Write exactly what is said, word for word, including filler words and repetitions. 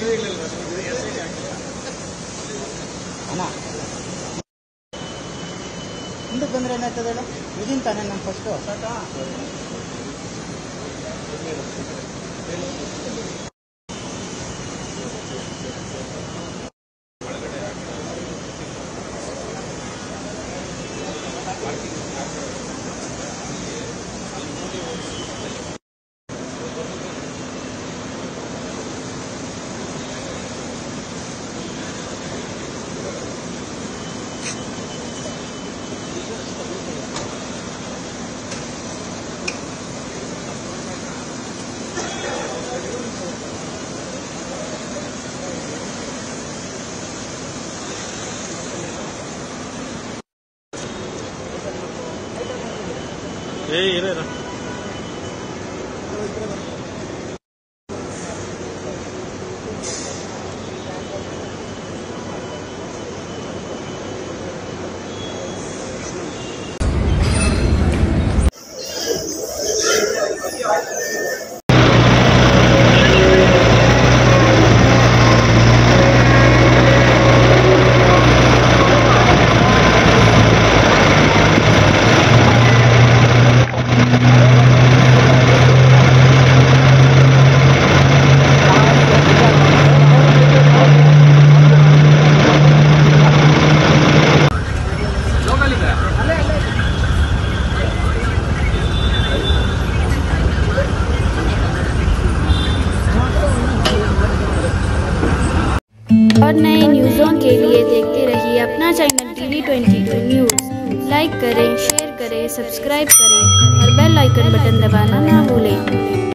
ಮುಂದಕ್ಕೆ ಬಂದ್ರೆ ಏನಾಗ್ತದೆ ಹೇಳು? ಇದೀನಿ ತಾನೇ ನಾನು ಫಸ್ಟು ಸಾಕಾ? ಏ ಇರೇ ಇರ और नई न्यूज़ों के लिए देखते रहिए अपना चैनल टीवी बाईस न्यूज़। लाइक करें, शेयर करें, सब्सक्राइब करें और बेल आइकन बटन दबाना ना भूलें।